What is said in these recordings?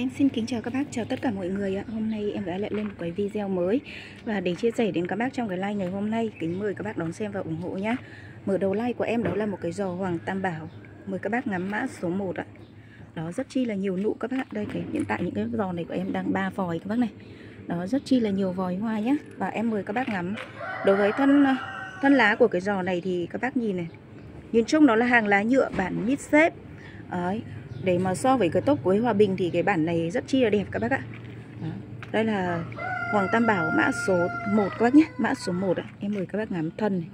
Em xin kính chào các bác, chào tất cả mọi người ạ. Hôm nay em đã lại lên một cái video mới và để chia sẻ đến các bác trong cái like ngày hôm nay. Kính mời các bác đón xem và ủng hộ nhé. Mở đầu like của em đó là một cái giò Hoàng Tam Bảo. Mời các bác ngắm mã số 1 ạ. Đó, rất chi là nhiều nụ các bác. Đây, hiện tại những cái giò này của em đang 3 vòi các bác này. Đó, rất chi là nhiều vòi hoa nhé. Và em mời các bác ngắm. Đối với thân lá của cái giò này thì các bác nhìn này. Nhìn chung nó là hàng lá nhựa bản mít xếp. Đấy. Để mà so với cái tốc Quế Hòa Bình thì cái bản này rất chi là đẹp các bác ạ. Đây là Hoàng Tam Bảo mã số 1 các bác nhé. Mã số 1 ạ. Em mời các bác ngắm thân này.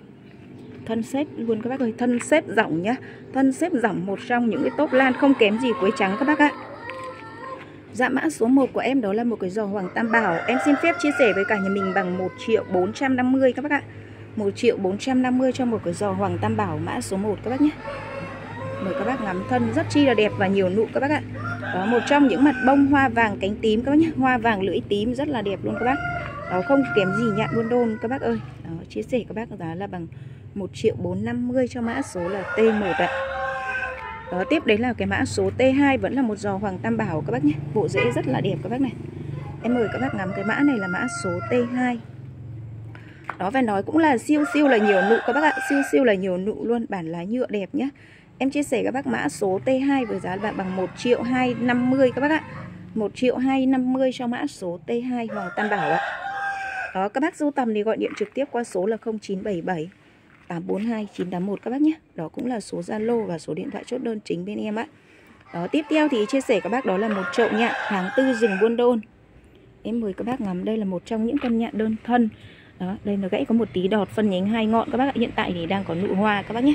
Thân xếp luôn các bác ơi. Thân xếp rộng nhá. Thân xếp rộng, một trong những cái tốc lan không kém gì Quế Trắng các bác ạ. Dạ, mã số 1 của em đó là một cái giò Hoàng Tam Bảo. Em xin phép chia sẻ với cả nhà mình bằng 1.450.000 các bác ạ. 1.450.000 cho một cái giò Hoàng Tam Bảo mã số 1 các bác nhé. Mời các bác ngắm thân rất chi là đẹp và nhiều nụ các bác ạ. Đó, một trong những mặt bông hoa vàng cánh tím các bác nhé. Hoa vàng lưỡi tím rất là đẹp luôn các bác. Đó, không kém gì nhạn Buôn Đôn các bác ơi. Đó, chia sẻ các bác giá là bằng 1.450.000 cho mã số là T1 ạ. Đó, tiếp đến là cái mã số T2 vẫn là một giò Hoàng Tam Bảo các bác nhé. Bộ rễ rất là đẹp các bác này. Em mời các bác ngắm cái mã này là mã số T2. Đó, phải nói cũng là siêu là nhiều nụ các bác ạ. Siêu là nhiều nụ luôn, bản lá nhựa đẹp nhé. Em chia sẻ các bác mã số T2 với giá bằng 1.250.000 các bác ạ. 1.250.000 cho mã số T2 Hoàng Tam Bảo ạ. Đó, các bác sưu tầm thì gọi điện trực tiếp qua số là 0977 842 981 các bác nhé. Đó cũng là số Zalo và số điện thoại chốt đơn chính bên em ạ. Đó, tiếp theo thì chia sẻ các bác đó là một chậu nhạn tháng 4 rừng Buôn Đôn. Em mời các bác ngắm, đây là một trong những con nhạn đơn thân. Đó, đây nó gãy có một tí đọt, phân nhánh 2 ngọn các bác ạ. Hiện tại thì đang có nụ hoa các bác nhé.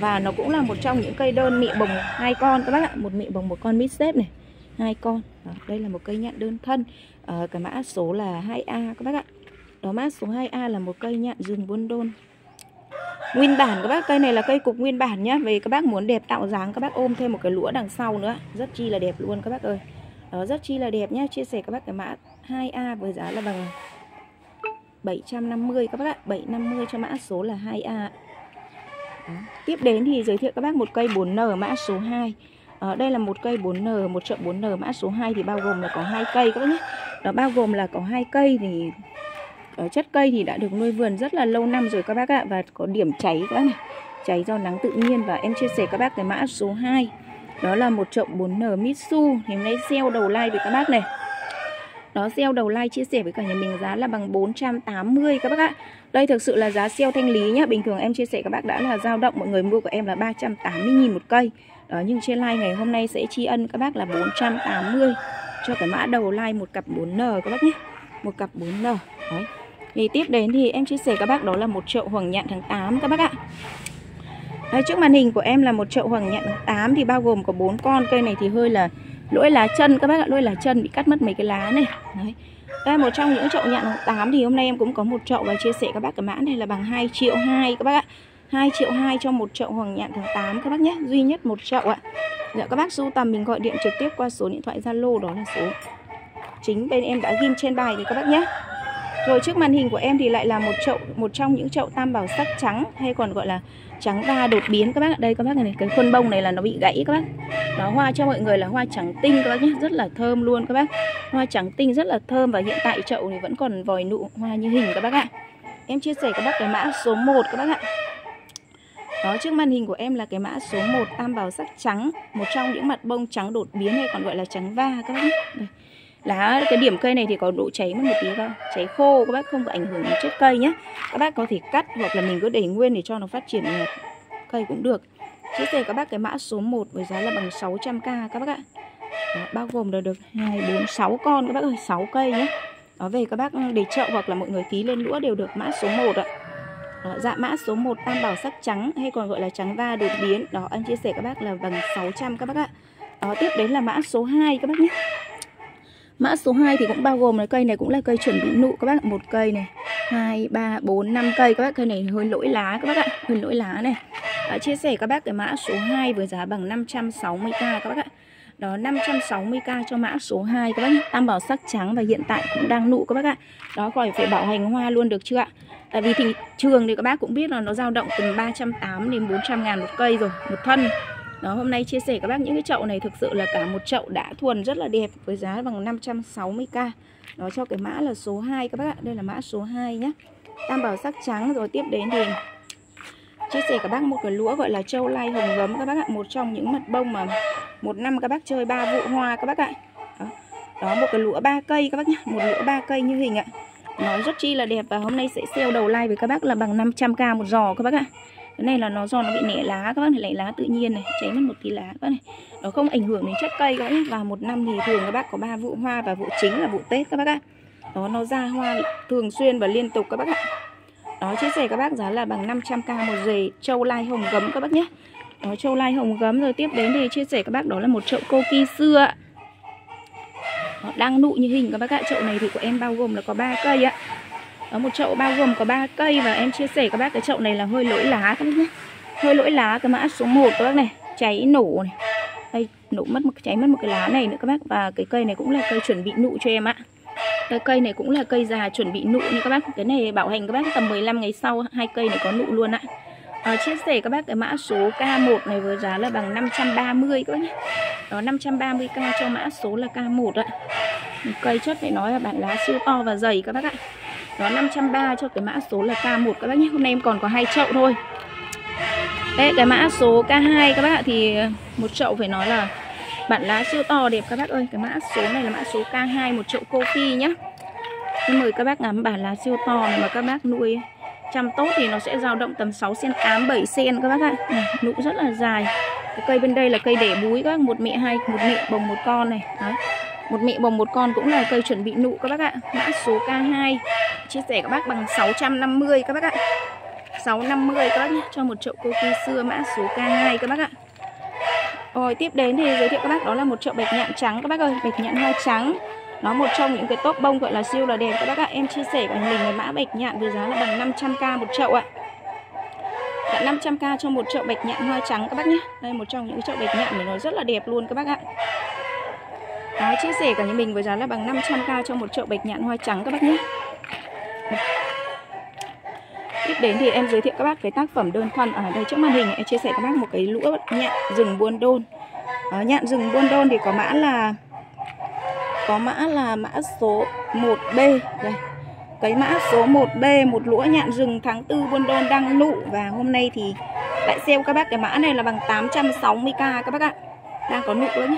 Và nó cũng là một trong những cây đơn mị bồng 2 con các bác ạ. Một mị bồng 1 con mít xếp này, 2 con. Đó, đây là một cây nhạn đơn thân. Cái mã số là 2A các bác ạ. Đó, mã số 2A là một cây nhạn rừng Buôn Đôn nguyên bản các bác. Cây này là cây cục nguyên bản nhá. Về các bác muốn đẹp tạo dáng, các bác ôm thêm một cái lũa đằng sau nữa, rất chi là đẹp luôn các bác ơi. Đó, rất chi là đẹp nhá. Chia sẻ các bác cái mã 2A với giá là bằng 750 các bác ạ. 750 cho mã số là 2A. Đó. Tiếp đến thì giới thiệu các bác một cây 4N mã số 2. Đây là một cây 4N, một chậu 4N mã số 2 thì bao gồm là có 2 cây các bác nhé. Đó, bao gồm là có 2 cây thì chất cây thì đã được nuôi vườn rất là lâu năm rồi các bác ạ. Và có điểm cháy các bác này, cháy do nắng tự nhiên. Và em chia sẻ các bác cái mã số 2. Đó là một chậu 4N Mitsu. Hôm nay sale đầu like với các bác này. Đó, sale đầu like chia sẻ với cả nhà mình giá là bằng 480 các bác ạ. Đây thực sự là giá sale thanh lý nhá. Bình thường em chia sẻ các bác đã là dao động, mọi người mua của em là 380.000 một cây. Đó, nhưng trên like ngày hôm nay sẽ tri ân các bác là 480 cho cái mã đầu like một cặp 4N các bác nhé. Một cặp 4N. Đấy. Thì tiếp đến thì em chia sẻ các bác đó là một chậu Hoàng Nhạn tháng 8 các bác ạ. Đây, trước màn hình của em là một chậu Hoàng Nhạn tháng 8 thì bao gồm có 4 con. Cây này thì hơi là lỗi lá chân các bác ạ, lỗi lá chân bị cắt mất mấy cái lá này. Đấy. Đây, một trong những chậu nhạn tháng 8 thì hôm nay em cũng có một chậu và chia sẻ các bác cái mã này là bằng 2.200.000 các bác ạ. 2.200.000 cho một chậu Hoàng Nhạn tháng 8 các bác nhé, duy nhất một chậu ạ. Dạ, các bác sưu tầm mình gọi điện trực tiếp qua số điện thoại Zalo đó là số chính bên em đã ghim trên bài thì các bác nhé. Rồi, trước màn hình của em thì lại là một trong những chậu Tam Bảo sắc trắng, hay còn gọi là trắng da đột biến các bác ạ. Đây các bác này, cái khuôn bông này là nó bị gãy các bác. Đó, hoa cho mọi người là hoa trắng tinh các bác nhé, rất là thơm luôn các bác. Hoa trắng tinh rất là thơm và hiện tại chậu thì vẫn còn vòi nụ hoa như hình các bác ạ. Em chia sẻ các bác cái mã số 1 các bác ạ. Đó, trước màn hình của em là cái mã số 1 Tam Bảo sắc trắng, một trong những mặt bông trắng đột biến hay còn gọi là trắng va các bác nhé. Đây. Lá cái điểm cây này thì có độ cháy mất một tí thôi, cháy khô các bác, không có ảnh hưởng đến chất cây nhé. Các bác có thể cắt hoặc là mình cứ để nguyên để cho nó phát triển cây cũng được. Chia sẻ các bác cái mã số 1 với giá là bằng 600.000 các bác ạ. Đó, bao gồm là được 2, 4, 6 con các bác ơi, 6 cây nhé. Đó, về các bác để chậu hoặc là mọi người ký lên lũa đều được mã số 1 ạ. Đó, dạ, mã số 1 Tam Bảo sắc trắng hay còn gọi là trắng va đột biến. Đó, em chia sẻ các bác là bằng 600 các bác ạ. Đó, tiếp đến là mã số 2 các bác nhé. Mã số 2 thì cũng bao gồm là cây này cũng là cây chuẩn bị nụ các bác. 1 cây này, 2, 3, 4, 5 cây các bác. Cây này hơi lỗi lá các bác ạ, hơi lỗi lá này. Đó, chia sẻ các bác cái mã số 2 với giá bằng 560.000 các bác ạ. Đó, 560.000 cho mã số 2 các bác nhé. Tam Bảo sắc trắng và hiện tại cũng đang nụ các bác ạ. Đó, khỏi phải bảo hành hoa luôn được chưa ạ. Tại vì thị trường thì các bác cũng biết là nó dao động từ 380 đến 400.000 một cây rồi, một thân. Đó, hôm nay chia sẻ các bác những cái chậu này, thực sự là cả một chậu đã thuần rất là đẹp với giá bằng 560k. Nó cho cái mã là số 2 các bác ạ. Đây là mã số 2 nhé. Tam bảo sắc trắng. Rồi tiếp đến thì chia sẻ các bác một cái lúa gọi là châu lai hồng gấm các bác ạ. Một trong những mặt bông mà một năm các bác chơi 3 vụ hoa các bác ạ. Đó, đó một cái lũa 3 cây các bác nhé. Một lũa 3 cây như hình ạ. Nó rất chi là đẹp và hôm nay sẽ sale đầu like với các bác là bằng 500k một giò các bác ạ. Cái này là nó giò nó bị nẻ lá các bác này, lại lá tự nhiên này, cháy mất một tí lá các bác này. Nó không ảnh hưởng đến chất cây các bác nhé. Và một năm thì thường các bác có 3 vụ hoa và vụ chính là vụ Tết các bác ạ. Đó, nó ra hoa thường xuyên và liên tục các bác ạ. Đó, chia sẻ các bác giá là bằng 500k một rễ châu lai hồng gấm các bác nhé. Đó, châu lai hồng gấm. Rồi tiếp đến thì chia sẻ các bác đó là một chậu cô ki xưa ạ. Đó, đang nụ như hình các bác ạ. Chậu này thì của em bao gồm là có 3 cây ạ. Đó, một chậu bao gồm có 3 cây và em chia sẻ các bác cái chậu này là hơi lỗi lá các bác nhé. Hơi lỗi lá cái mã số 1 các bác này, cháy nổ này. Đây, nổ mất cháy mất một cái lá này nữa các bác, và cái cây này cũng là cây chuẩn bị nụ cho em ạ. Cái cây này cũng là cây già chuẩn bị nụ như các bác. Cái này bảo hành các bác tầm 15 ngày sau hai cây này có nụ luôn ạ. Chia sẻ các bác cái mã số K1 này với giá là bằng 530 các bác nhé. Đó, 530k cho mã số là K1 ạ. Cây chất phải nói là bản lá siêu to và dày các bác ạ. Đó, 530 cho cái mã số là K1 các bác nhé. Hôm nay em còn có 2 chậu thôi. Đấy, cái mã số K2 các bác ạ, thì một chậu phải nói là bản lá siêu to đẹp các bác ơi. Cái mã số này là mã số K2, một chậu cô phi nhá. Em mời các bác ngắm bản lá siêu to này, mà các bác nuôi chăm tốt thì nó sẽ dao động tầm 6 cm 8 7 cm các bác ạ. Nụ rất là dài. Cái cây bên đây là cây đẻ múi các bác, một mẹ bồng một con này. Đó, một mẹ bồng một con cũng là cây chuẩn bị nụ các bác ạ. Mã số K2 chia sẻ các bác bằng 650 các bác ạ. 650 các bác nhé, cho một chậu cô ki xưa mã số K2 các bác ạ. Rồi tiếp đến thì giới thiệu các bác đó là một chậu bạch nhạn trắng các bác ơi, bạch nhạn hoa trắng. Nó một trong những cái top bông gọi là siêu là đẹp các bác ạ. Em chia sẻ của mình cái mã bạch nhạn với giá là bằng 500k một chậu ạ. Đã 500k cho một chậu bạch nhạn hoa trắng các bác nhé. Đây, một trong những chậu bạch nhạn của nó rất là đẹp luôn các bác ạ. Đó, chia sẻ của mình với giá là bằng 500k cho một chậu bạch nhạn hoa trắng các bác nhé. Tiếp đến thì em giới thiệu các bác cái tác phẩm đơn thuần ở đây trước màn hình. Em chia sẻ các bác một cái lũa nhạn rừng Buôn Đôn. Đó, nhạn rừng Buôn Đôn thì có mã là mã số 1B. Đây, cái mã số 1B, một lũa nhạn rừng tháng 4 Buôn Đôn đang nụ. Và hôm nay thì lại sale các bác cái mã này là bằng 860k các bác ạ. Đang có nụ nữa nhé.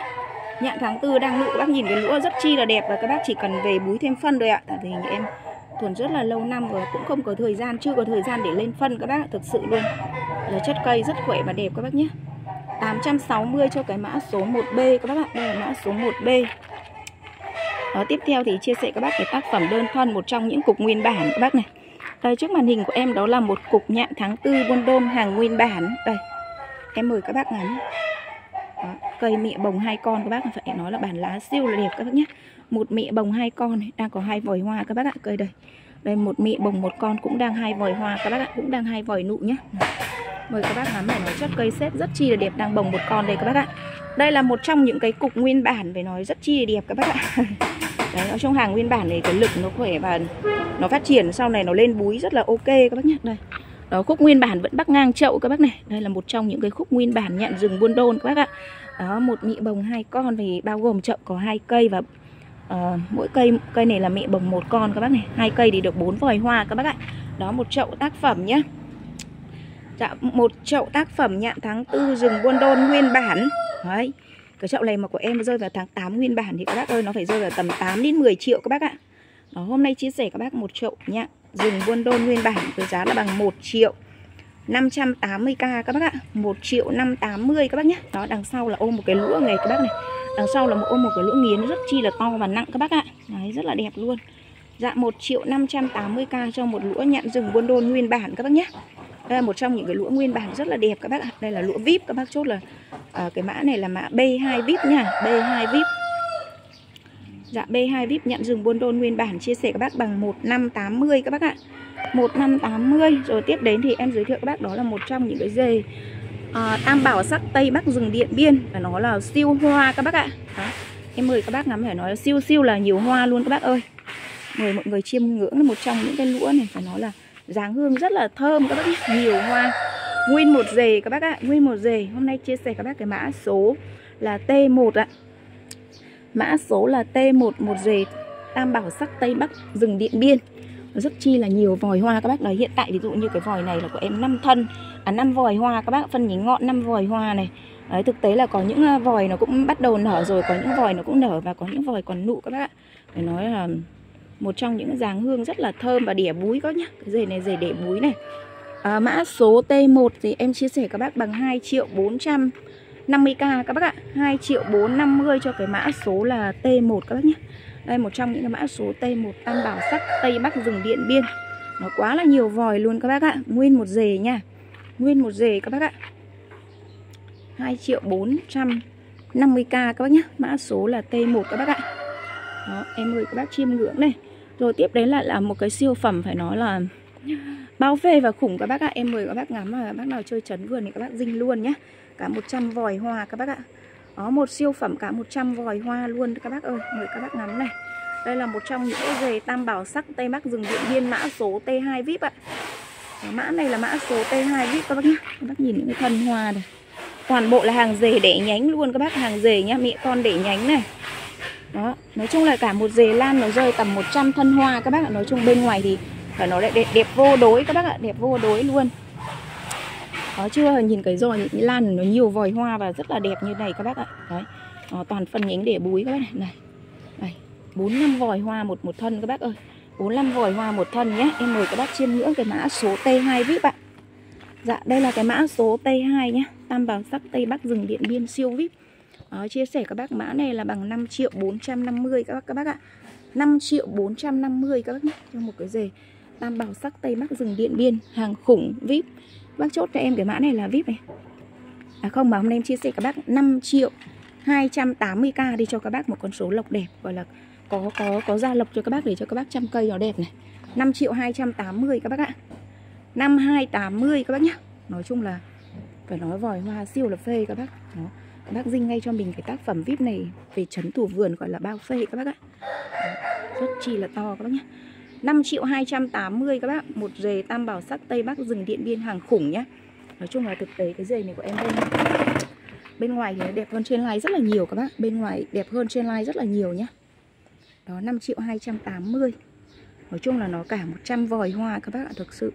Nhạn tháng 4 đang nụ, các bác nhìn cái lũa rất chi là đẹp. Và các bác chỉ cần về búi thêm phân rồi ạ. Tại vì em thuần rất là lâu năm rồi, cũng không có thời gian, chưa có thời gian để lên phân các bác ạ, thực sự luôn. Là chất cây rất khỏe và đẹp các bác nhé. 860 cho cái mã số 1B các bác ạ. Đây là mã số 1B. Đó, tiếp theo thì chia sẻ các bác cái tác phẩm đơn thuần, một trong những cục nguyên bản các bác này. Đây, trước màn hình của em đó là một cục nhạn tháng 4 Buôn Đôn hàng nguyên bản. Đây, em mời các bác ngắm. Đó, cây mẹ bồng 2 con các bác, phải nói là bản lá siêu là đẹp các bác nhé. Một mẹ bồng 2 con này, đang có 2 vòi hoa các bác ạ. Cây đây, đây một mẹ bồng một con cũng đang 2 vòi hoa các bác ạ, cũng đang 2 vòi nụ nhé. Mời các bác ngắm, phải nói chất cây xếp rất chi là đẹp, đang bồng một con đây các bác ạ. Đây là một trong những cái cục nguyên bản, phải nói rất chi là đẹp các bác ạ. Đấy, ở trong hàng nguyên bản này cái lực nó khỏe và nó phát triển, sau này nó lên búi rất là ok các bác nhé. Đây, đó, khúc nguyên bản vẫn bắc ngang chậu các bác này. Đây là một trong những cái khúc nguyên bản nhạn rừng Buôn Đôn các bác ạ. Đó, một mẹ bồng 2 con thì bao gồm chậu có 2 cây và mỗi cây này là mẹ bồng 1 con các bác này. 2 cây thì được 4 vòi hoa các bác ạ. Đó, một chậu tác phẩm nhé. Dạ, một chậu tác phẩm nhạn tháng 4 rừng Buôn Đôn nguyên bản. Đấy, cái chậu này mà của em rơi vào tháng 8 nguyên bản thì các bác ơi, nó phải rơi vào tầm 8 đến 10 triệu các bác ạ. Đó, hôm nay chia sẻ các bác một chậu nhạn rừng Buôn Đôn nguyên bản với giá là bằng 1.580k các bác ạ. 1.580 các bác nhé. Đó, đằng sau là ôm một cái lũa này các bác này. Đằng sau là ôm một cái lũa nghiến rất chi là to và nặng các bác ạ. Đấy, rất là đẹp luôn. Dạ, 1.580k cho một lũa nhạn rừng Buôn Đôn nguyên bản các bác nhé. Đây là một trong những cái lũa nguyên bản rất là đẹp các bác ạ. Đây là lũa VIP các bác, chốt là cái mã này là mã B2 VIP nha. B2 VIP. Dạ, B2 VIP nhạn rừng Buôn Đôn nguyên bản chia sẻ các bác bằng 1.580 các bác ạ. 1.580. Rồi tiếp đến thì em giới thiệu các bác đó là một trong những cái dề tam bảo sắc Tây Bắc rừng Điện Biên. Và nó là siêu hoa các bác ạ. Đó, em mời các bác ngắm, phải nói là siêu là nhiều hoa luôn các bác ơi. Mời mọi người chiêm ngưỡng là một trong những cái lũa này, phải nói là dáng hương rất là thơm các bác nhé, nhiều hoa. Nguyên một dề các bác ạ, nguyên một dề. Hôm nay chia sẻ các bác cái mã số là T1 ạ. Mã số là T1, một dề tam bảo sắc Tây Bắc rừng Điện Biên. Rất chi là nhiều vòi hoa các bác. Nói hiện tại ví dụ như cái vòi này là của em 5 thân, 5 vòi hoa các bác, phân nhánh ngọn 5 vòi hoa này. Đấy, thực tế là có những vòi nó cũng bắt đầu nở rồi, có những vòi nó cũng nở và có những vòi còn nụ các bác ạ. Để nói là một trong những dáng hương rất là thơm và đẻ búi các nhá. Cái rể này rể để búi này. À, mã số T1 thì em chia sẻ các bác bằng 2.450k các bác ạ. 2.450 cho cái mã số là T1 các bác nhé. Đây, một trong những cái mã số T1 tam bảo sắc Tây Bắc rừng Điện Biên. Nó quá là nhiều vòi luôn các bác ạ. Nguyên một rể nha. Nguyên một rể các bác ạ. 2.450k các bác nhé. Mã số là T1 các bác ạ. Đó, em gửi các bác chiêm ngưỡng này. Rồi tiếp đến lại là một cái siêu phẩm phải nói là bao phê và khủng các bác ạ. Em mời các bác ngắm và bác nào chơi trấn vườn thì các bác dinh luôn nhé. Cả 100 vòi hoa các bác ạ. Đó, một siêu phẩm cả 100 vòi hoa luôn các bác ơi. Mời các bác ngắm này. Đây là một trong những cái rề tam bảo sắc Tây Bắc rừng Điện Biên, mã số T2 VIP ạ. Đó, mã này là mã số T2 VIP các bác nhé. Các bác nhìn những cái thân hoa này. Toàn bộ là hàng rề để nhánh luôn các bác, hàng rề nhá, mẹ con để nhánh này. Đó, nói chung là cả một rề lan nó rơi tầm 100 thân hoa các bác ạ. Nói chung bên ngoài thì và nó lại đẹp vô đối các bác ạ, đẹp vô đối luôn. Đó chưa, nhìn cái rồi những cái lan nó nhiều vòi hoa và rất là đẹp như này các bác ạ. Đấy. Đó, toàn phân nhánh để búi các bác này. Này. Đây, 45 vòi hoa một thân các bác ơi. 45 vòi hoa một thân nhé. Em mời các bác chiêm ngưỡng cái mã số T2 VIP ạ. Dạ, đây là cái mã số T2 nhé. Tam bảo sắc Tây Bắc rừng Điện Biên siêu VIP. Đó, chia sẻ các bác mã này là bằng 5.450 các bác ạ. 5.450 các bác nhé, cho một cái rề tam bảo sắc Tây Bắc rừng Điện Biên, hàng khủng VIP. Bác chốt cho em cái mã này là VIP này. À không, mà hôm nay em chia sẻ các bác 5.280k đi cho các bác một con số lộc đẹp, gọi là có ra lộc cho các bác để cho các bác trăm cây nó đẹp này. 5.280 các bác ạ. 5.280 các bác nhá. Nói chung là phải nói vòi hoa siêu là phê các bác. Đó. Các bác dinh ngay cho mình cái tác phẩm VIP này về trấn thủ vườn gọi là bao phê các bác ạ. Đó. Rất chi là to các bác nhá. 5.280 các bác, một rề tam bảo sắc Tây Bắc rừng Điện Biên, hàng khủng nhá. Nói chung là thực tế cái rề này của em bên ngoài thì nó đẹp hơn trên live rất là nhiều các bác. Bên ngoài đẹp hơn trên live rất là nhiều nhá. Đó, 5.280. Nói chung là nó cả 100 vòi hoa các bác ạ, thực sự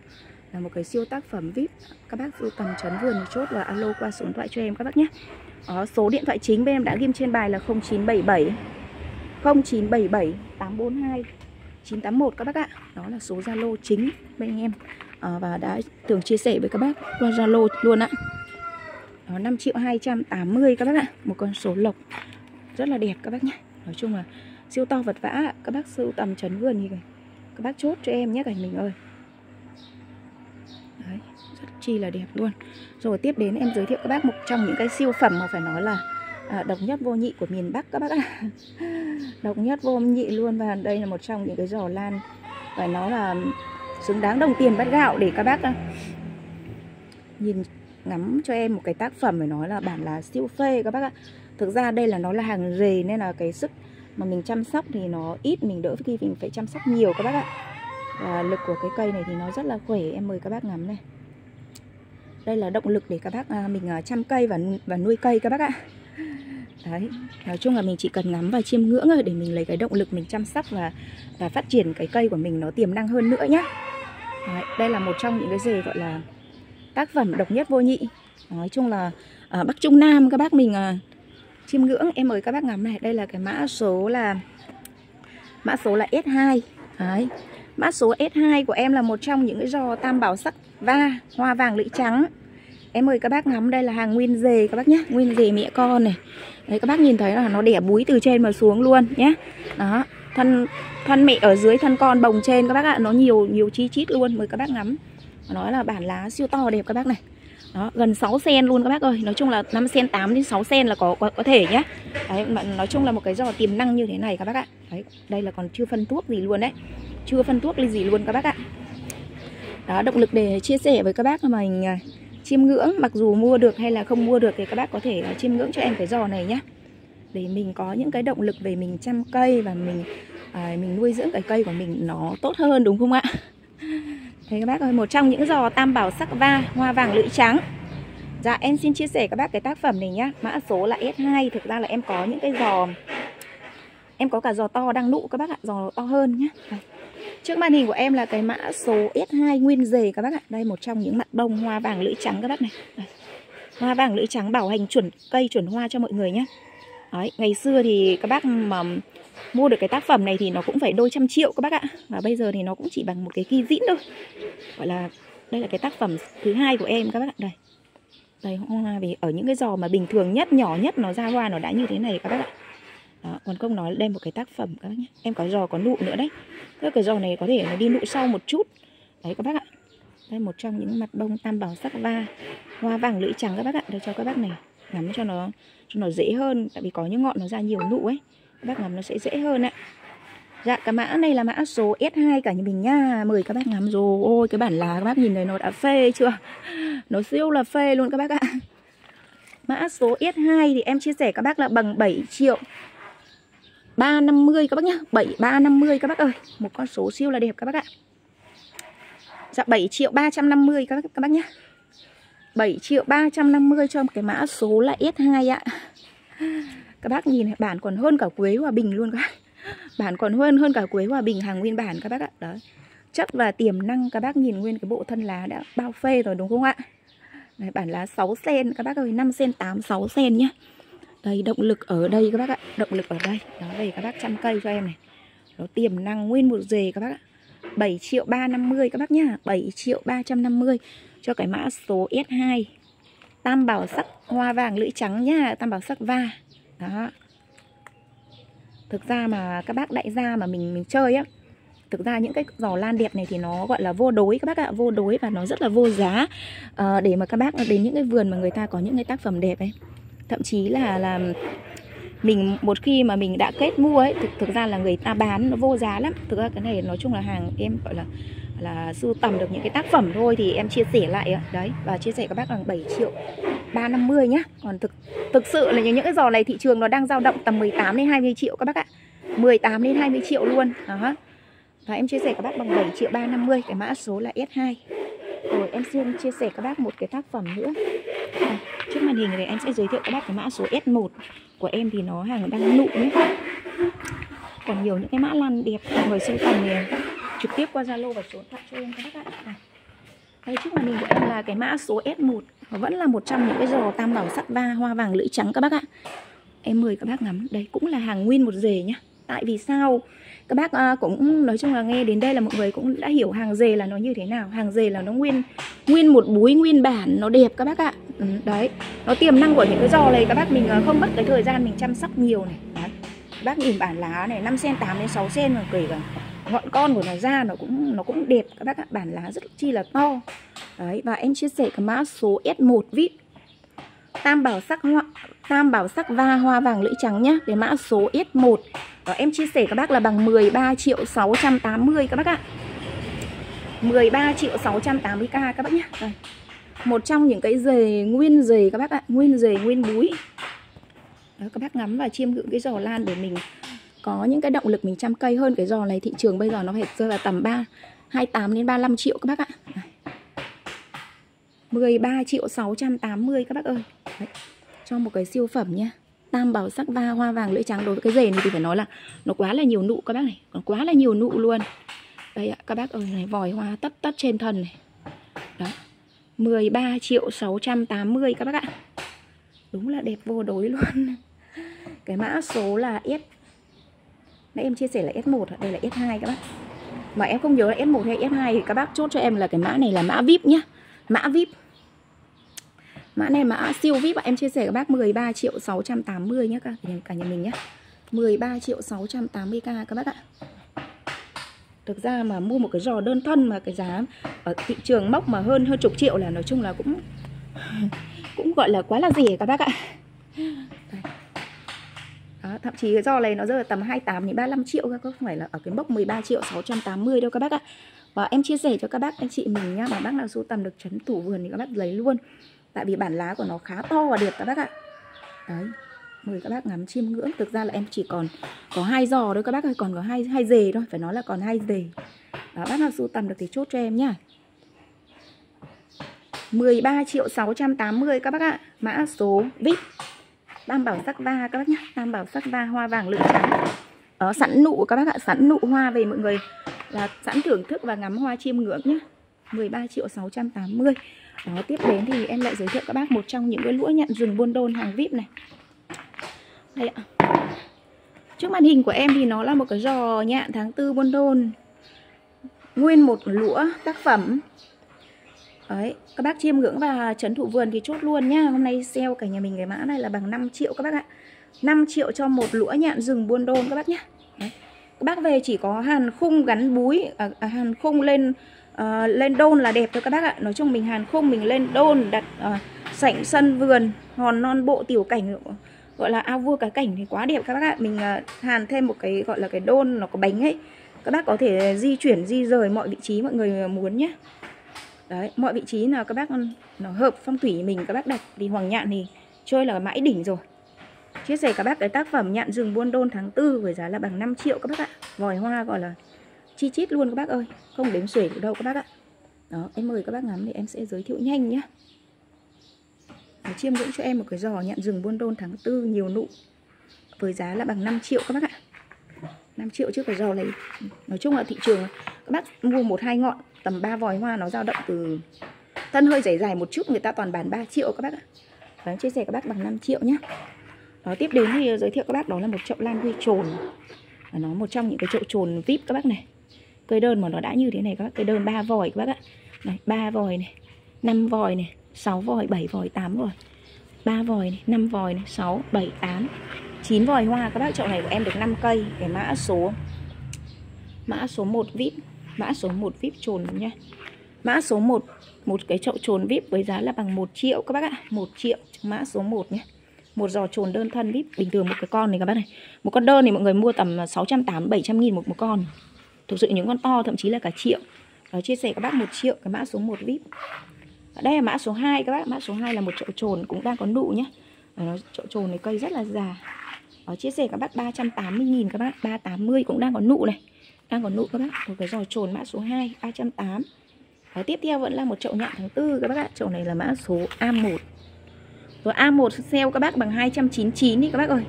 là một cái siêu tác phẩm VIP. Các bác sưu tầm trấn vườn thì chốt và alo qua số điện thoại cho em các bác nhé. Đó, số điện thoại chính bên em đã ghim trên bài là 0977 842 981 các bác ạ. Đó là số Zalo chính bên anh em và đã thường chia sẻ với các bác qua Zalo luôn ạ. Đó, 5.280 các bác ạ. Một con số lộc rất là đẹp các bác nhé. Nói chung là siêu to vật vã ạ. Các bác sưu tầm trấn vườn thì các bác chốt cho em nhé cả mình ơi. Đấy, rất chi là đẹp luôn. Rồi tiếp đến em giới thiệu các bác một trong những cái siêu phẩm mà phải nói là độc nhất vô nhị của miền Bắc các bác ạ. Độc nhất vô nhị luôn. Và đây là một trong những cái giỏ lan và nó là xứng đáng đồng tiền bát gạo để các bác nhìn ngắm cho em một cái tác phẩm phải nói là bản là siêu phê các bác ạ. Thực ra đây là nó là hàng rề nên là cái sức mà mình chăm sóc thì nó ít, mình đỡ khi mình phải chăm sóc nhiều các bác ạ. Và lực của cái cây này thì nó rất là khỏe. Em mời các bác ngắm này. Đây là động lực để các bác mình chăm cây và nuôi cây các bác ạ. Đấy, nói chung là mình chỉ cần ngắm và chiêm ngưỡng thôi để mình lấy cái động lực mình chăm sóc và phát triển cái cây của mình nó tiềm năng hơn nữa nhé. Đấy, đây là một trong những cái rề gọi là tác phẩm độc nhất vô nhị. Nói chung là Bắc Trung Nam các bác mình chiêm ngưỡng. Em mời các bác ngắm này. Đây là cái mã số là S2. Đấy, mã số S2 của em là một trong những cái giò tam bảo sắc va hoa vàng lưỡi trắng. Em mời các bác ngắm, đây là hàng nguyên dề các bác nhé. Nguyên dề mẹ con này. Đấy, các bác nhìn thấy là nó đẻ búi từ trên mà xuống luôn nhé. Đó, thân mẹ ở dưới, thân con bồng trên các bác ạ. Nó nhiều chi chít luôn, mời các bác ngắm. Nó là bản lá siêu to đẹp các bác này. Đó, gần 6 sen luôn các bác ơi. Nói chung là 5 sen 8 đến 6 sen là có thể nhé. Đấy, nói chung là một cái giò tiềm năng như thế này các bác ạ. Đấy, đây là còn chưa phân thuốc gì luôn đấy. Chưa phân thuốc gì luôn các bác ạ. Đó, động lực để chia sẻ với các bác là mình chiêm ngưỡng, mặc dù mua được hay là không mua được thì các bác có thể chiêm ngưỡng cho em cái giò này nhé. Để mình có những cái động lực về mình chăm cây và mình nuôi dưỡng cái cây của mình nó tốt hơn đúng không ạ? Thấy các bác ơi, một trong những giò tam bảo sắc va, hoa vàng lưỡi trắng. Dạ, em xin chia sẻ các bác cái tác phẩm này nhá. Mã số là S2. Thực ra là em có những cái giò, em có cả giò to đang nụ các bác ạ, giò to hơn nhá. Đây. Trước màn hình của em là cái mã số S2 nguyên rề các bác ạ. Đây, một trong những mặt bông hoa vàng lưỡi trắng các bác này. Đây. Hoa vàng lưỡi trắng bảo hành chuẩn cây chuẩn hoa cho mọi người nhé. Đấy, ngày xưa thì các bác mà mua được cái tác phẩm này thì nó cũng phải đôi trăm triệu các bác ạ. Và bây giờ thì nó cũng chỉ bằng một cái ki dĩn thôi. Gọi là đây là cái tác phẩm thứ hai của em các bác ạ. Đây. Đây hoa về ở những cái giò mà bình thường nhất, nhỏ nhất nó ra hoa nó đã như thế này các bác ạ. Đó, còn không nói đem một cái tác phẩm các bác nhé. Em có giò có nụ nữa đấy. Tức cái giò này có thể nó đi nụ sau một chút. Đấy các bác ạ. Đây một trong những mặt bông tam bảo sắc va, hoa vàng lưỡi trắng các bác ạ. Để cho các bác này ngắm cho nó dễ hơn, tại vì có những ngọn nó ra nhiều nụ ấy, các bác ngắm nó sẽ dễ hơn ạ. Dạ, cái mã này là mã số S2 cả nhà mình nha. Mời các bác ngắm rồi. Ôi cái bản lá các bác nhìn thấy nó đã phê chưa? Nó siêu là phê luôn các bác ạ. Mã số S2 thì em chia sẻ các bác là bằng 7.350.000 các bác nhá. 7.350.000 các bác ơi. Một con số siêu là đẹp các bác ạ. Dạ 7.350.000 các bác nhá. 7.350.000 cho cái mã số là S2 ạ. Các bác nhìn bản còn hơn cả Quế Hòa Bình luôn các bác. Bản còn hơn cả Quế Hòa Bình hàng nguyên bản các bác ạ. Đó. Chất và tiềm năng các bác nhìn nguyên cái bộ thân lá đã bao phê rồi đúng không ạ? Đấy, bản lá 6 cm các bác ơi, 5 cm, 8 6 cm nhá. Đây động lực ở đây các bác ạ, động lực ở đây. Đó về các bác chăm cây cho em này. Nó tiềm năng nguyên một rề các bác ạ. 7.350.000 các bác nhá. 7.350.000 cho cái mã số S2 tam bảo sắc hoa vàng lưỡi trắng nhá, tam bảo sắc va. Đó. Thực ra mà các bác đại gia mà mình chơi á, thực ra những cái giò lan đẹp này thì nó gọi là vô đối các bác ạ, vô đối và nó rất là vô giá. Để mà các bác đến những cái vườn mà người ta có những cái tác phẩm đẹp ấy. Thậm chí là mình một khi mà mình đã kết mua ấy, thực ra là người ta bán nó vô giá lắm. Thực ra cái này nói chung là hàng em gọi là sưu tầm được những cái tác phẩm thôi thì em chia sẻ lại đấy, và chia sẻ các bác bằng 7.350.000 nhá. Còn thực sự là những cái giò này thị trường nó đang dao động tầm 18 đến 20 triệu các bác ạ. 18 đến 20 triệu luôn. Đó. Và em chia sẻ các bác bằng 7.350.000, cái mã số là S2. Rồi em xin chia sẻ các bác một cái tác phẩm nữa. Trước màn hình này em sẽ giới thiệu các bác cái mã số S1 của em thì nó hàng đang nụ nhé. Còn nhiều những cái mã lan đẹp mọi người sưu tầm thì trực tiếp qua Zalo và số tặng cho em các bạn ạ. Đây trước màn hình của em là cái mã số S1, nó vẫn là một trong những cái giò tam bảo sắc va hoa vàng lưỡi trắng các bác ạ. Em mời các bác ngắm, đây cũng là hàng nguyên một rề nhá. Tại vì sao các bác cũng nói chung là nghe đến đây là mọi người cũng đã hiểu hàng rề là nó như thế nào. Hàng rề là nó nguyên một búi, nguyên bản, nó đẹp các bác ạ. Đấy, nó tiềm năng của những cái giò này các bác, mình không mất cái thời gian mình chăm sóc nhiều này. Đấy. Các bác nhìn bản lá này 5 cm, 8 đến 6 cm mà kể cả ngọn con của nó ra nó cũng đẹp các bác ạ, bản lá rất chi là to. Đấy, và em chia sẻ cái mã số S1 VIP tam bảo sắc va hoa vàng lưỡi trắng nhá, cái mã số S1. Đó, em chia sẻ các bác là bằng 13.680.000 các bác ạ. 13.680.000 các bác nhá. Đây. Một trong những cái rề nguyên rề các bác ạ, nguyên rề nguyên búi. Đó, các bác ngắm và chiêm ngưỡng cái giò lan để mình có những cái động lực mình chăm cây hơn. Cái giò này thị trường bây giờ nó phải rơi vào tầm 28 đến 35 triệu các bác ạ. 13.680.000 các bác ơi. Đấy, cho một cái siêu phẩm nhá. Tam bảo sắc va hoa vàng lưỡi trắng, đối với cái rề này thì phải nói là nó quá là nhiều nụ các bác này, còn quá là nhiều nụ luôn. Đây ạ các bác ơi, này vòi hoa tất tất trên thân này. Đó. 13.680.000 các bác ạ. Đúng là đẹp vô đối luôn. Cái mã số là nãy em chia sẻ là S1, đây là S2 các bác. Mà em không nhớ là S1 hay S2 thì các bác chốt cho em là cái mã này là mã VIP nhá. Mã VIP. Mã này mã siêu VIP ạ. Em chia sẻ các bác 13.680.000 nhá cả nhà mình nhá. 13.680.000 các bác ạ. Thực ra mà mua một cái giò đơn thân mà cái giá ở thị trường mốc mà hơn chục triệu là nói chung là cũng gọi là quá là rẻ các bác ạ. Đó, thậm chí cái giò này nó rơi vào tầm 28 đến 35 triệu các bác, không phải là ở cái mốc 13.680.000 đâu các bác ạ. Và em chia sẻ cho các bác anh chị mình nhá, mà bác nào sưu tầm được trấn thủ vườn thì các bác lấy luôn. Tại vì bản lá của nó khá to và đẹp các bác ạ. Đấy. Mời các bác ngắm chiêm ngưỡng. Thực ra là em chỉ còn có 2 giò thôi các bác ơi, còn có hai rề thôi, phải nói là còn 2 rề. Đó, bác nào sưu tầm được thì chốt cho em nhá. 13.680.000 các bác ạ. Mã số VIP tam bảo sắc va các bác nhé. Tam bảo sắc va hoa vàng lựu trắng. Sẵn nụ các bác ạ, sẵn nụ hoa về mọi người là sẵn thưởng thức và ngắm hoa chiêm ngưỡng nhé. 13.680.000. Tiếp đến thì em lại giới thiệu các bác một trong những cái lũa nhạn rừng Buôn Đôn hàng VIP này. Đây ạ. Trước màn hình của em thì nó là một cái giò nhạn tháng 4 Buôn Đôn. Nguyên một lũa tác phẩm. Đấy, các bác chiêm ngưỡng và trấn thụ vườn thì chốt luôn nhá. Hôm nay sale cả nhà mình cái mã này là bằng 5 triệu các bác ạ. 5 triệu cho một lũa nhạn rừng Buôn Đôn các bác nhá. Đấy. Các bác về chỉ có hàn khung gắn búi, hàn khung lên lên đôn là đẹp thôi các bác ạ. Nói chung mình hàn khung mình lên đôn đặt sảnh sân vườn, hòn non bộ tiểu cảnh gọi là ao vua cá cảnh thì quá đẹp các bác ạ. Mình hàn thêm một cái gọi là cái đôn nó có bánh ấy. Các bác có thể di chuyển di rời mọi vị trí mọi người muốn nhé. Đấy, mọi vị trí nào các bác nó hợp phong thủy mình các bác đặt thì hoàng nhạn thì chơi là mãi đỉnh rồi. Chia sẻ các bác cái tác phẩm nhạn rừng Buôn Đôn tháng 4 với giá là bằng 5 triệu các bác ạ. Vòi hoa gọi là chi chít luôn các bác ơi, không đếm xuể đâu các bác ạ. Đó, em mời các bác ngắm thì em sẽ giới thiệu nhanh nhé. Để chiêm ngưỡng cho em một cái giò nhạn rừng Buôn Đôn tháng 4 nhiều nụ với giá là bằng 5 triệu các bác ạ. 5 triệu chứ cái giò này nói chung là thị trường các bác mua 1-2 ngọn tầm 3 vòi hoa nó dao động từ thân hơi rải dài một chút người ta toàn bán 3 triệu các bác ạ. Đó, chia sẻ các bác bằng 5 triệu nhé. Đó, tiếp đến thì giới thiệu các bác đó là một chậu lan quy trồn. Nó một trong những cái chậu trồn VIP các bác này. Cây đơn mà nó đã như thế này các bác, cây đơn 3 vòi các bác ạ. Này, 3 vòi này, 5 vòi này, 6 vòi, 7 vòi, 8 vòi. 3 vòi này, 5 vòi này, 6, 7, 8. 9 vòi hoa các bác. Chậu này của em được 5 cây. Cái mã số 1 VIP, mã số 1 VIP trồn nha. Mã số 1, một cái chậu trồn VIP với giá là bằng 1 triệu các bác ạ. 1 triệu mã số 1 nhé. Một giò trồn đơn thân VIP bình thường một cái con này các bác này. Một con đơn thì mọi người mua tầm 680-700.000 một con. Thực sự những con to thậm chí là cả triệu. Đó, chia sẻ các bác 1 triệu cái mã số 1 VIP. Ở đây là mã số 2 các bác, mã số 2 là một chậu trồn cũng đang có nụ nhé. Đó, chậu trồn này cây rất là già. Đó, chia sẻ các bác 380.000 các bác, 380 cũng đang có nụ này. Đang có nụ các bác, một cái giò trồn mã số 2 380. Đó, tiếp theo vẫn là một chậu nhạn tháng 4 các bác ạ. Chậu này là mã số A1. Rồi A1 sale các bác bằng 299 đi các bác ơi.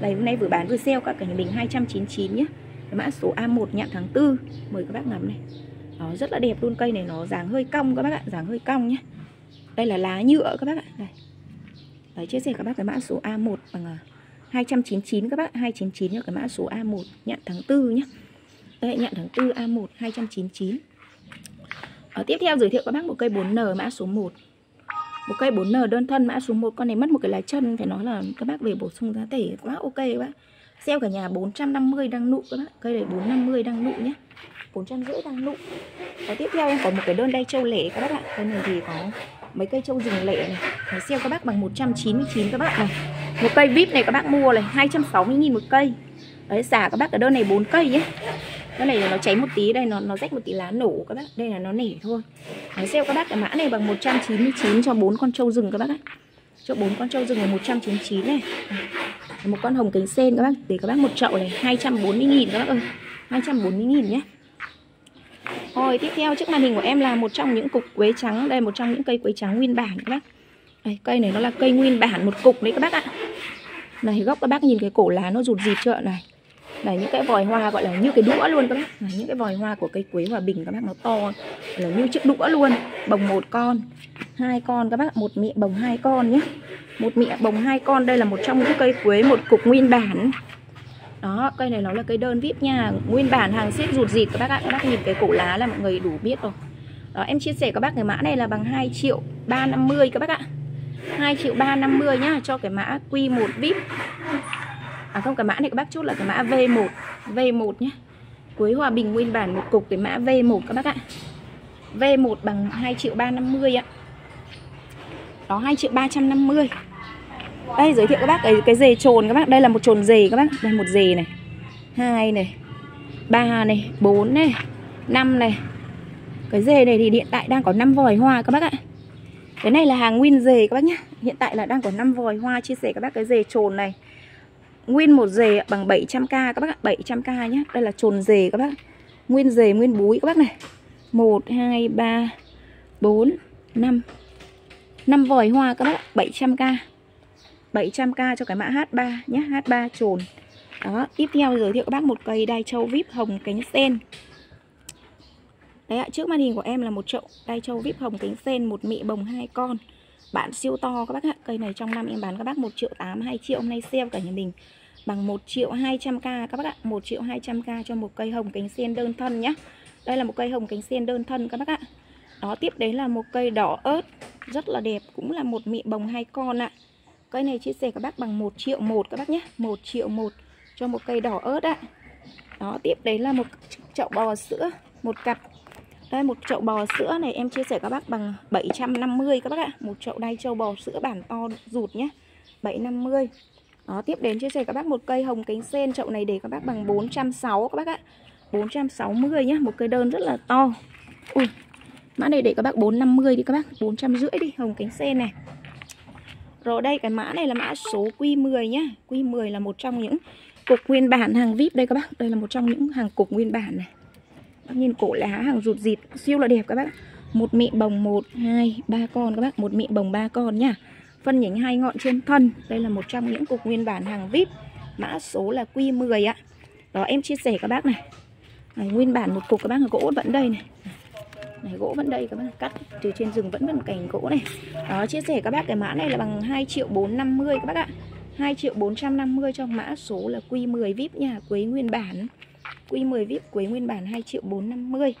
Đây hôm nay vừa bán vừa sale các cả nhà mình 299 nhé. Mã số A1 nhạn tháng 4. Mời các bác ngắm này. Đó, rất là đẹp luôn, cây này nó dáng hơi cong các bác ạ, dáng hơi cong nhé. Đây là lá nhựa các bác ạ. Đây. Đấy, chia sẻ các bác cái mã số A1 bằng 299 các bác, 299 nhé, cái mã số A1 nhạn tháng 4 nhé. Đây nhạn tháng 4 A1 299. Tiếp theo giới thiệu các bác một cây 4N mã số 1. Một cây 4N đơn thân mã số 1, con này mất một cái lá chân, phải nói là các bác về bổ sung giá thể quá ok các bác. Sale cả nhà 450 đang nụ các bác. Cây này 450 đang nụ nhé. 450 đang nụ. Và tiếp theo em có một cái đơn đay châu lệ các bác ạ. Cây này thì có mấy cây châu rừng lệ này. Và sale các bác bằng 199 các bác này. Một cây VIP này các bác mua này 260.000 một cây. Đấy, xả các bác cái đơn này 4 cây nhé. Cái này nó cháy một tí, đây nó rách một tí lá nổ các bác. Đây là nó nỉ thôi. Đấy, sale các bác cái mã này bằng 199 cho 4 con châu rừng các bác ạ. Cho 4 con châu rừng là 199 này. Một con hồng cánh sen các bác, để các bác một chậu này 240.000 các bác ơi, 240.000 nhé. Rồi tiếp theo trước màn hình của em là một trong những cục quế trắng. Đây một trong những cây quế trắng nguyên bản các bác. Đây, cây này nó là cây nguyên bản một cục đấy các bác ạ. Này gốc các bác nhìn cái cổ lá nó rụt rịt chưa này. Này những cái vòi hoa gọi là như cái đũa luôn các bác. Này, những cái vòi hoa của cây Quế Hòa Bình các bác nó to là như chiếc đũa luôn. Bồng một con, hai con các bác, một mẹ bồng hai con nhé. Một mẹ bồng hai con, đây là một trong những cây quế một cục nguyên bản. Đó, cây này nó là cây đơn VIP nha, nguyên bản hàng xếp rụt rịt các bác ạ. Các bác nhìn cái cổ lá là mọi người đủ biết rồi. Đó, em chia sẻ các bác cái mã này là bằng 2.350.000 các bác ạ. 2.350.000 nhá, cho cái mã Q1 VIP. À không, cái mã này các bác chốt là cái mã V1, V1 nhé. Quế Hòa Bình nguyên bản một cục, cái mã V1 các bác ạ. V1 bằng 2.350.000 ạ. Đó, 2.350.000. Đây giới thiệu các bác cái dề trồn các bác. Đây là một trồn dề các bác. Đây một dề này, 2 này, 3 này, 4 này, 5 này. Cái dề này thì hiện tại đang có 5 vòi hoa các bác ạ. Cái này là hàng nguyên dề các bác nhá. Hiện tại là đang có 5 vòi hoa. Chia sẻ các bác cái dề trồn này nguyên một dề bằng 700.000 các bác ạ, 700.000 nhé. Đây là trồn dề các bác. Nguyên dề nguyên búi các bác này. 1, 2, 3, 4, 5, 5 vòi hoa các bác ạ, 700k. 700k cho cái mã H3 nhé, H3 trồn. Đó, tiếp theo giới thiệu các bác một cây đai châu vip hồng cánh sen. Đấy ạ, trước màn hình của em là một chậu đai châu vip hồng cánh sen, một mị bồng 2 con. Bản siêu to các bác ạ, cây này trong năm em bán các bác 1.800.000, 2.000.000. Hôm nay sale cả nhà mình bằng 1.200.000 các bác ạ, 1.200.000 cho một cây hồng cánh sen đơn thân nhé. Đây là một cây hồng cánh sen đơn thân các bác ạ. Đó, tiếp đến là một cây đỏ ớt rất là đẹp, cũng là một mị bồng 2 con ạ. Cây này chia sẻ các bác bằng 1.100.000 các bác nhé, 1.100.000 cho một cây đỏ ớt ạ. Đó, tiếp đến là một chậu bò sữa, một cặp. Đây, một chậu bò sữa này em chia sẻ các bác bằng 750 các bác ạ. Một chậu đai châu bò sữa bản to rụt nhé, 750. Đó, tiếp đến chia sẻ các bác một cây hồng cánh sen, chậu này để các bác bằng 460 các bác ạ, 460 nhé, một cây đơn rất là to. Ui, mã này để các bác 450 đi các bác, 450 đi, hồng cánh sen này. Rồi đây, cái mã này là mã số Q10 nhé, Q10 là một trong những cục nguyên bản hàng VIP đây các bác. Đây là một trong những hàng cục nguyên bản này. Nhìn cổ lá hàng rụt rịt siêu là đẹp các bác. Một mị bồng 1, 2, 3 con các bác, một mị bồng 3 con nhá. Phân nhánh 2 ngọn trên thân. Đây là một trong những cục nguyên bản hàng VIP, mã số là Q10 ạ. Đó, em chia sẻ các bác này. Này, nguyên bản một cục các bác, gỗ vẫn đây này. Này, gỗ vẫn đây các bác, cắt từ trên rừng vẫn còn cành gỗ này. Đó, chia sẻ các bác cái mã này là bằng 2.450.000 các bác ạ. 2.450.000 cho mã số là Q10 VIP nhà, quế nguyên bản. Q10 VIP quế nguyên bản 2.450.000.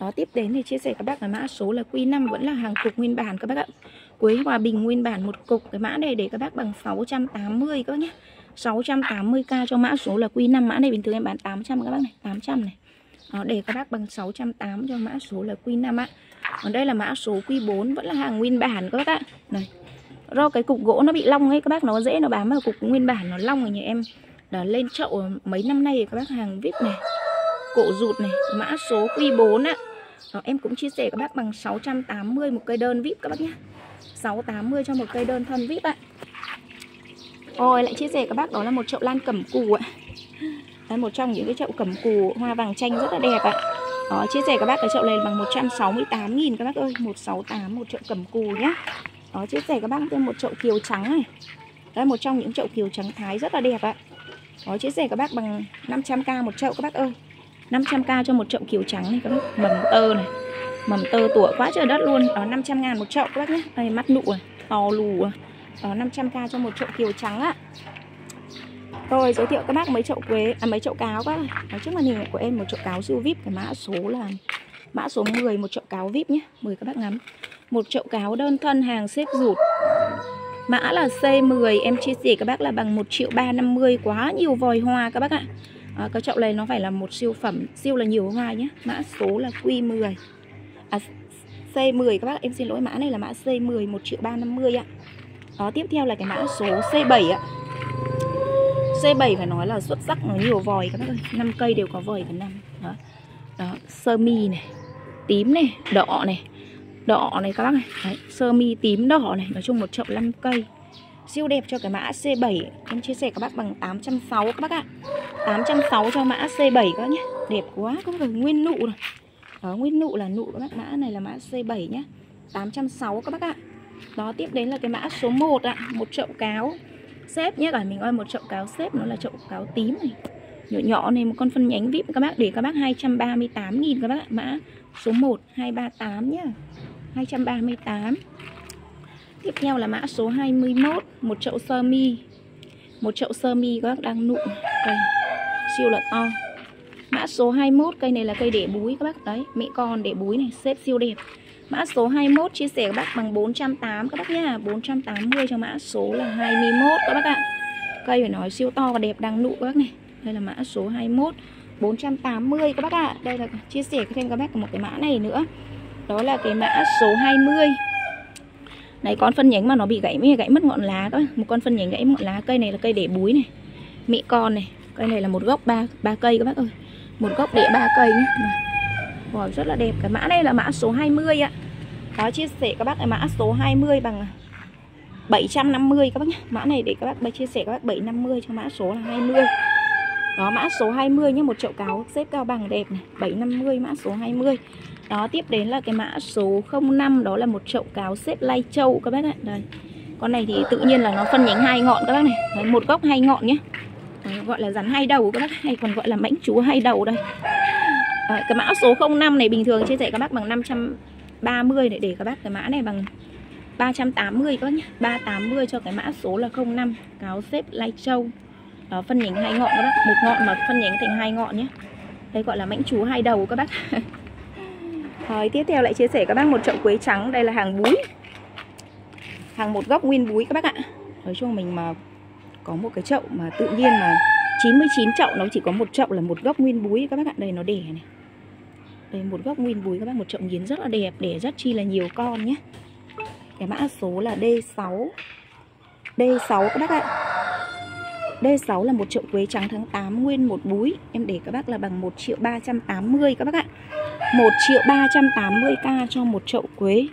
Đó, tiếp đến thì chia sẻ các bác là mã số là Q5, vẫn là hàng cục nguyên bản các bác ạ. Quế Hòa Bình nguyên bản một cục, cái mã này để các bác bằng 680 các bác nhé. 680.000 cho mã số là Q5, mã này bình thường em bán 800 các bác này, 800 này. Đó, để các bác bằng 680 cho mã số là Q5 ạ. Còn đây là mã số Q4, vẫn là hàng nguyên bản các bác ạ. Này. Do cái cục gỗ nó bị long ấy các bác, nó dễ nó bám vào cục nguyên bản, nó long rồi nhà em. Đó, lên chậu mấy năm nay các bác, hàng VIP này, cổ rụt này, mã số Q4 ạ. Đó, em cũng chia sẻ các bác bằng 680 một cây đơn VIP các bác nhé, 680 cho một cây đơn thân VIP ạ. Ôi, lại chia sẻ các bác đó là một chậu lan cẩm cù ạ. Đó, một trong những cái chậu cẩm cù hoa vàng chanh rất là đẹp ạ. Đó, chia sẻ các bác cái chậu này bằng 168.000 các bác ơi, 168 một chậu cẩm cù nhé. Đó, chia sẻ các bác thêm một chậu kiều trắng này. Đó, một trong những chậu kiều trắng Thái rất là đẹp ạ. Đó, chia sẻ các bác bằng 500.000 một chậu các bác ơi, 500.000 cho một chậu kiều trắng này các bác. Mầm tơ này, mầm tơ tủa quá trời đất luôn. Đó, 500.000 một chậu các bác nhé. Đây, mắt nụ này, to lù. Đó, 500.000 cho một chậu kiều trắng ạ. Rồi, giới thiệu các bác mấy chậu quế, mấy chậu cáo các bác. Đó, trước màn hình của em một chậu cáo siêu VIP, cái mã số là mã số 10, một chậu cáo VIP nhé, 10 các bác ngắm. Một chậu cáo đơn thân hàng xếp rụt, mã là C10, em chia sẻ các bác là bằng 1.350.000, quá nhiều vòi hoa các bác ạ. À, cái chậu này nó phải là một siêu phẩm, siêu là nhiều hoa nhé. Mã số là Q10, C10 các bác, em xin lỗi, mã này là mã C10, 1.350.000 ạ. Đó, tiếp theo là cái mã số C7 ạ. C7 phải nói là xuất sắc, nó nhiều vòi các bác ơi, 5 cây đều có vòi cả năm. Đó. Đó, sơ mi này, tím này, đỏ này. Đỏ này các bác này. Đấy, sơ mi tím đỏ này. Nói chung một chậu 5 cây siêu đẹp cho cái mã C7. Em chia sẻ các bác bằng 860 các bác ạ. 860 cho mã C7 các bác nhé. Đẹp quá các bác ơi, nguyên nụ này. Đó, nguyên nụ là nụ các bác. Mã này là mã C7 nhé, 860 các bác ạ. Đó, tiếp đến là cái mã số 1 ạ. Một chậu cáo xếp nhé cả mình ơi. Một chậu cáo xếp, nó là chậu cáo tím này, nhỏ nhỏ này, một con phân nhánh VIP các bác, để các bác 238.000 các bác ạ. Mã số 1 238 nhá, 238. Tiếp theo là mã số 21, một chậu sơ mi. Một chậu sơ mi các bác đang nụ, cây siêu là to. Mã số 21, cây này là cây để búi các bác đấy, mẹ con để búi này, xếp siêu đẹp. Mã số 21 chia sẻ các bác bằng 480 các bác nhá, 480 cho mã số là 21 các bác ạ. Cây phải nói siêu to và đẹp, đang nụ các bác này. Đây là mã số 21, 480 các bác ạ. Đây là chia sẻ thêm các bác một cái mã này nữa. Đó là cái mã số 20. Này, con phân nhánh mà nó bị gãy, mới gãy mất ngọn lá các bác. Một con phân nhánh gãy mất ngọn lá. Cây này là cây để búi này, mẹ con này. Cây này là một gốc 3 cây các bác ơi. Một gốc để 3 cây nhé. Wow, rất là đẹp. Cái mã này là mã số 20 ạ. Đó, chia sẻ các bác cái mã số 20 bằng 750 các bác nhé. Mã này để các bác chia sẻ các bác 750 cho mã số là 20. Đó, mã số 20 nhé, một chậu cáo xếp cao bằng đẹp này, 750 mã số 20. Đó, tiếp đến là cái mã số 05, đó là một chậu cáo xếp lai châu các bác ạ. Đây. Con này thì tự nhiên là nó phân nhánh hai ngọn các bác này. Đấy, một góc hai ngọn nhé. Đấy, gọi là rắn hai đầu các bác, hay còn gọi là mãnh chúa hai đầu đây. À, cái mã số 05 này bình thường chia sẻ các bác bằng 530 để các bác cái mã này bằng 380 các bác nhé. 380 cho cái mã số là 05 cáo xếp lai châu. Đó, phân nhánh hai ngọn các bác, một ngọn mà phân nhánh thành hai ngọn nhé. Đây gọi là mãnh chúa hai đầu các bác. Rồi, tiếp theo lại chia sẻ các bác một chậu quế trắng. Đây là hàng búi, hàng một góc nguyên búi các bác ạ. Nói chung mình mà có một cái chậu mà tự nhiên mà 99 chậu nó chỉ có một chậu là một góc nguyên búi các bác ạ. Đây nó đẻ này. Đây một góc nguyên búi các bác, một chậu nghiến rất là đẹp, đẻ rất chi là nhiều con nhé. Cái mã số là D6. D6 các bác ạ. D6 là một chậu quế trắng tháng 8 nguyên một búi. Em để các bác là bằng 1.380.000 các bác ạ. 1.380.000 cho một chậu quế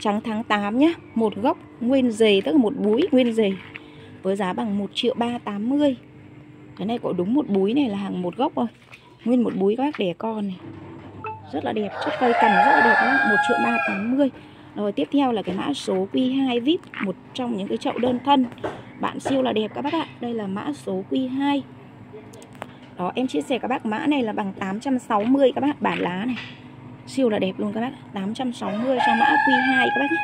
trắng tháng 8 nhé. Một gốc nguyên dày, tức là một búi nguyên dày, với giá bằng 1.380.000. Cái này có đúng một búi này, là hàng một gốc thôi. Nguyên một búi các bác, đẻ con này. Rất là đẹp, chất cây cành rất là đẹp các bác. 1.380.000. Rồi tiếp theo là cái mã số Q2 VIP, một trong những cái chậu đơn thân. Bạn siêu là đẹp các bác ạ. Đây là mã số Q2. Đó, em chia sẻ các bác mã này là bằng 860 các bác. Bản lá này siêu là đẹp luôn các bác. 860 cho mã Q2 các bác nhé.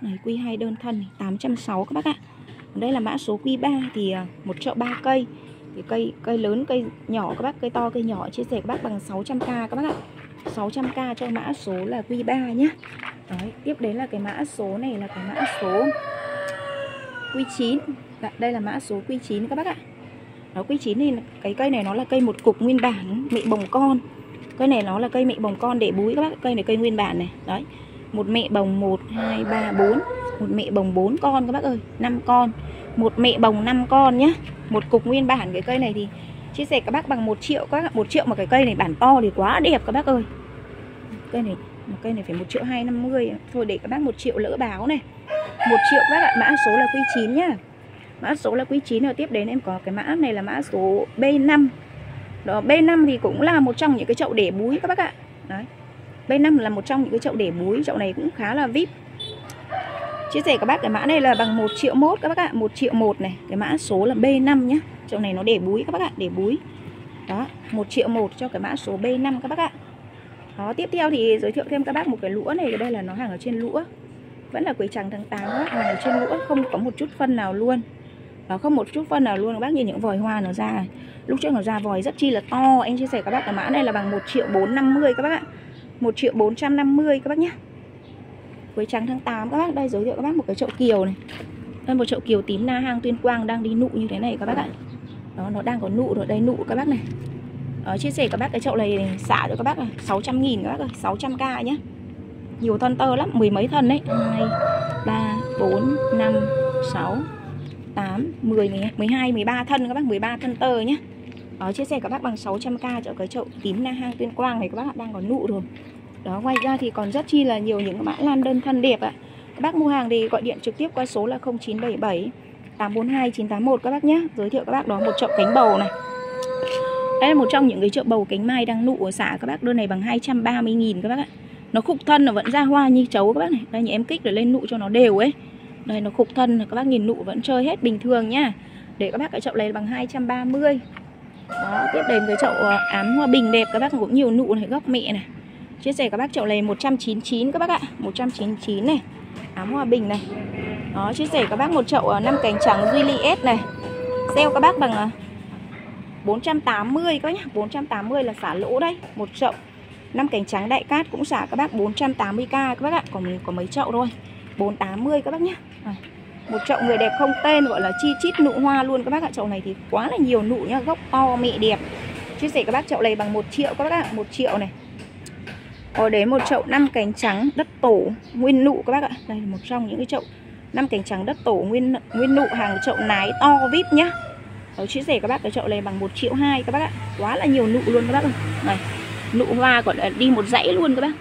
Này, Q2 đơn thân này, 860 các bác ạ. Đây là mã số Q3 thì một chậu 3 cây. Thì cây lớn, cây nhỏ các bác, cây to, cây nhỏ chia sẻ các bác bằng 600.000 các bác ạ. 600.000 cho mã số là Q3 nhé. Đấy, tiếp đến là cái mã số này là cái mã số Q9. Đây là mã số Q9 các bác ạ. Đó, Q9 thì cái cây này nó là cây một cục nguyên bản, mẹ bồng con. Cây này nó là cây mẹ bồng con để búi các bác. Cây này cây nguyên bản này. Đấy. Một mẹ bồng 1 2 3 4, một mẹ bồng 4 con các bác ơi, 5 con. Một mẹ bồng 5 con nhá. Một cục nguyên bản, cái cây này thì chia sẻ các bác bằng 1.000.000 các bác ạ. 1.000.000 mà cái cây này bản to thì quá đẹp các bác ơi. Cây này phải 1.250.000. Thôi để các bác 1.000.000 lỡ báo này. 1.000.000 các bác ạ, mã số là Q9 nhá. Mã số là Q9. Rồi tiếp đến em có cái mã này là mã số B5. Đó, B5 thì cũng là một trong những cái chậu để búi các bác ạ. Đấy. B5 là một trong những cái chậu để búi, chậu này cũng khá là VIP. Chia sẻ các bác cái mã này là bằng 1.100.000 các bác ạ, 1.100.000 này, cái mã số là B5 nhá. Chậu này nó để búi các bác ạ, để búi. Đó, 1.100.000 cho cái mã số B5 các bác ạ. Đó, tiếp theo thì giới thiệu thêm các bác một cái lũa này, đây là nó hàng ở trên lũa. Vẫn là quế trắng tháng 8 các bác, hàng ở trên lũa, không có một chút phân nào luôn. Nó không một chút phân nào luôn các bác, nhìn những vòi hoa nó ra. Lúc trước nó ra vòi rất chi là to. Em chia sẻ các bác cái mã này là bằng 1.450.000 các bác ạ. 1.450.000 các bác nhé. Quế trắng tháng 8 các bác. Đây giới thiệu các bác một cái chậu kiều này. Đây một chậu kiều tím na hang Tuyên Quang đang đi nụ như thế này các bác ạ. Đó, nó đang có nụ rồi, đây nụ các bác này. Đó, chia sẻ các bác cái chậu này xả rồi các bác ạ. 600.000 các bác ơi, 600.000 nhé. Nhiều thân tơ lắm, mười mấy thân đấy. 2 3 4 5 6 8, 10, 12, 13 thân các bác, 13 thân tơ nhé. Đó, chia sẻ các bác bằng 600.000 cho cái chậu tím na hang Tuyên Quang này các bác ạ, đang có nụ rồi. Đó, ngoài ra thì còn rất chi là nhiều những mã lan đơn thân đẹp ạ. Các bác mua hàng thì gọi điện trực tiếp qua số là 0977 842 981 các bác nhé. Giới thiệu các bác đó một chậu cánh bầu này. Đây là một trong những cái chậu bầu cánh mai đang nụ ở xã các bác, đơn này bằng 230.000 các bác ạ. Nó khục thân nó vẫn ra hoa như chấu các bác này. Đây, nhà em kích để lên nụ cho nó đều ấy. Đây nó khục thân, các bác nhìn nụ vẫn chơi hết bình thường nhá. Để các bác cái chậu này bằng 230. Đó, tiếp đến cái chậu ám hoa bình đẹp các bác, cũng nhiều nụ này, gốc mẹ này. Chia sẻ các bác chậu này 199 các bác ạ, 199 này. Ám hoa bình này. Đó, chia sẻ các bác một chậu 5 cánh trắng Juliet này. Sale các bác bằng 480 các bác nhá, 480 là xả lỗ đây. Một chậu 5 cánh trắng đại cát cũng xả các bác 480.000 các bác ạ. Còn có mấy chậu thôi. 480 các bác nhé. Một chậu người đẹp không tên, gọi là chi chít nụ hoa luôn các bác ạ. Chậu này thì quá là nhiều nụ nhá, gốc to mẹ đẹp. Chia sẻ các bác chậu này bằng 1.000.000 các bác ạ, 1.000.000 này. Rồi đến một chậu 5 cánh trắng đất tổ nguyên nụ các bác ạ. Đây là một trong những cái chậu 5 cánh trắng đất tổ nguyên nụ, hàng chậu nái to vip nhá. Rồi chia sẻ các bác cái chậu này bằng 1.200.000 các bác ạ. Quá là nhiều nụ luôn các bác ơi. Này, nụ hoa gọi là đi một dãy luôn các bác.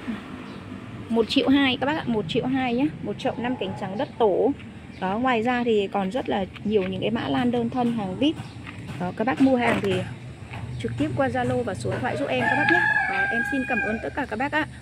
1.200.000 các bác ạ, 1.200.000 nhé. Một chậu 5 cánh trắng đất tổ. Đó, ngoài ra thì còn rất là nhiều những cái mã lan đơn thân hàng VIP. Đó, các bác mua hàng thì trực tiếp qua Zalo và số điện thoại giúp em các bác nhé. Đó, em xin cảm ơn tất cả các bác ạ.